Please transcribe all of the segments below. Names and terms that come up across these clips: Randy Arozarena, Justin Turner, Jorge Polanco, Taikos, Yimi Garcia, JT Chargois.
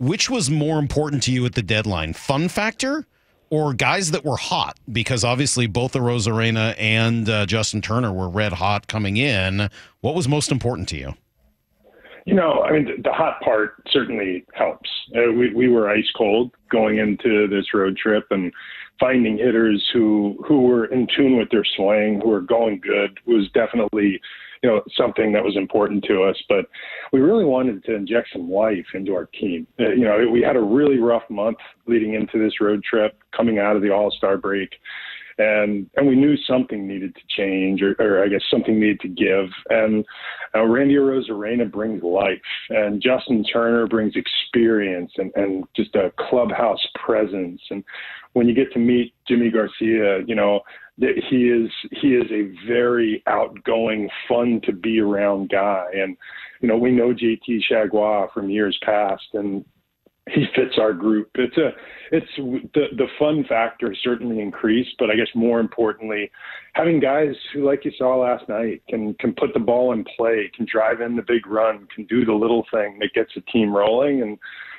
Which was more important to you at the deadline, fun factor or guys that were hot? Because obviously both Arozarena and Justin Turner were red hot coming in. What was most important to you? You know, I mean, the hot part certainly helps. We were ice cold going into this road trip, and finding hitters who were in tune with their swing, who were going good, was definitely, you know, something that was important to us. But we really wanted to inject some life into our team. You know, we had a really rough month leading into this road trip, coming out of the All-Star break. And we knew something needed to change, or I guess something needed to give. And Randy Arozarena brings life, and Justin Turner brings experience and just a clubhouse presence. And when you get to meet Yimi Garcia, you know, he is a very outgoing, fun to be around guy. And, you know, we know JT Chargois from years past, and he fits our group. The fun factor certainly increased, but I guess more importantly, having guys who, like you saw last night, can put the ball in play, can drive in the big run, can do the little thing that gets the team rolling, and,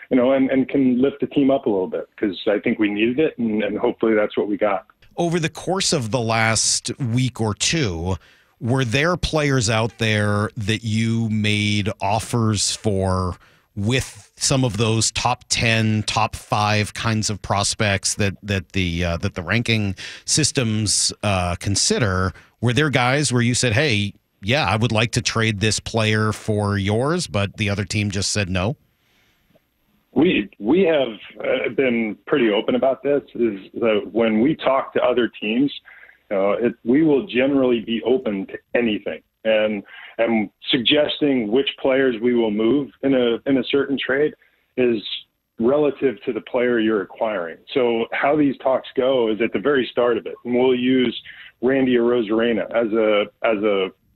you know, and can lift the team up a little bit, because I think we needed it, and hopefully that's what we got. Over the course of the last week or two, were there players out there that you made offers for with some of those top 10, top 5 kinds of prospects that the ranking systems consider? Were there guys where you said, hey, yeah, I would like to trade this player for yours, but the other team just said no? We have been pretty open about this, is that when we talk to other teams, we will generally be open to anything. And suggesting which players we will move in a certain trade is relative to the player you're acquiring. So how these talks go is at the very start of it, and we'll use Randy Arozarena as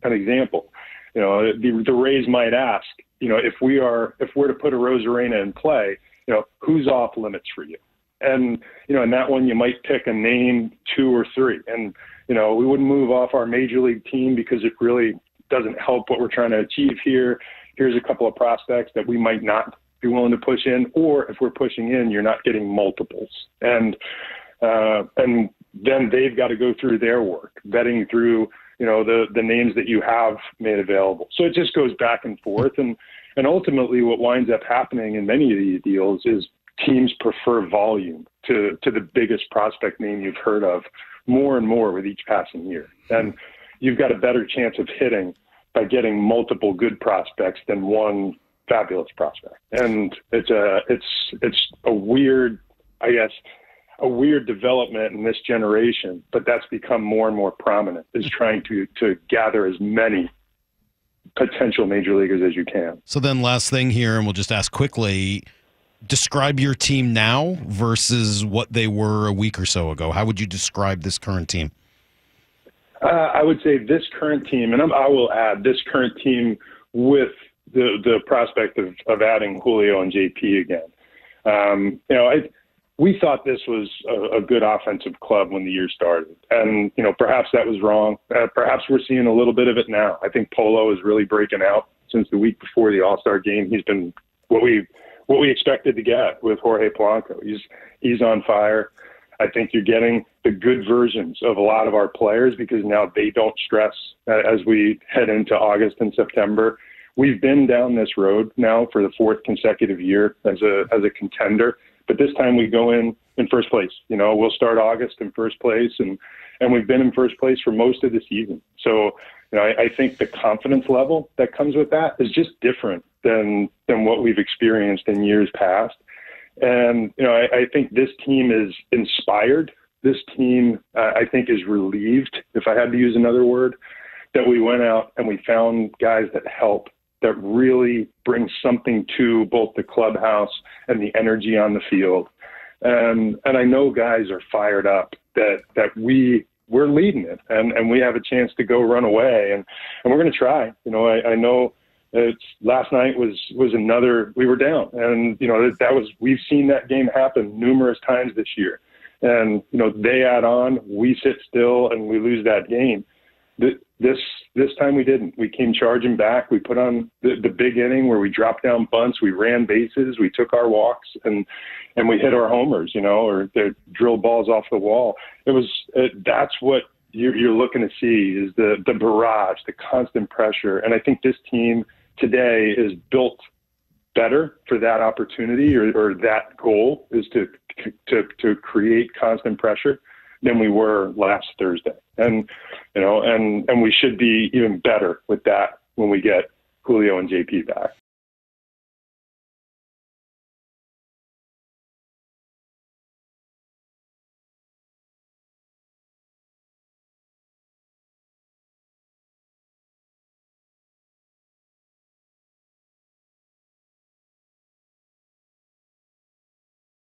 an example. You know, the Rays might ask, you know, if we're to put Arozarena in play, you know, who's off limits for you? And, you know, in that one, you might pick a name, 2 or 3. And, you know, we wouldn't move off our major league team because it really doesn't help what we're trying to achieve here. Here's a couple of prospects that we might not be willing to push in, or if we're pushing in, you're not getting multiples. And then they've got to go through their work, vetting through, you know, the names that you have made available. So it just goes back and forth. And ultimately what winds up happening in many of these deals is teams prefer volume to the biggest prospect name you've heard of more and more with each passing year. And you've got a better chance of hitting by getting multiple good prospects than one fabulous prospect. And it's a weird, I guess, a weird development in this generation, but that's become more and more prominent, is trying to gather as many potential major leaguers as you can. So then last thing here, and we'll just ask quickly, describe your team now versus what they were a week or so ago. How would you describe this current team? I would say this current team, and I will add this current team with the prospect of adding Julio and JP again. You know, we thought this was a good offensive club when the year started. And, you know, perhaps that was wrong. Perhaps we're seeing a little bit of it now. I think Polo is really breaking out since the week before the All-Star game. He's been what we expected to get with Jorge Polanco. He's on fire. I think you're getting the good versions of a lot of our players because now they don't stress as we head into August and September. We've been down this road now for the 4th consecutive year as a contender, but this time we go in first place. You know, we'll start August in first place, and we've been in first place for most of the season. So, you know, I think the confidence level that comes with that is just different than what we've experienced in years past. And, you know, I think this team is inspired. This team, I think, is relieved, if I had to use another word, that we went out and we found guys that help, that really bring something to both the clubhouse and the energy on the field. And I know guys are fired up that we're leading it, and we have a chance to go run away, and we're going to try. You know, I know it's last night was another, we were down, and, you know, we've seen that game happen numerous times this year, and, you know, they add on, we sit still and we lose that game. This time we didn't. We came charging back. We put on the big inning where we dropped down bunts, we ran bases, we took our walks, and we hit our homers, you know, or their drill balls off the wall. It was that's what you're looking to see, is the barrage, the constant pressure. And I think this team today is built better for that opportunity, or that goal is to create constant pressure, than we were last Thursday. And, you know, and we should be even better with that when we get Julio and JP back.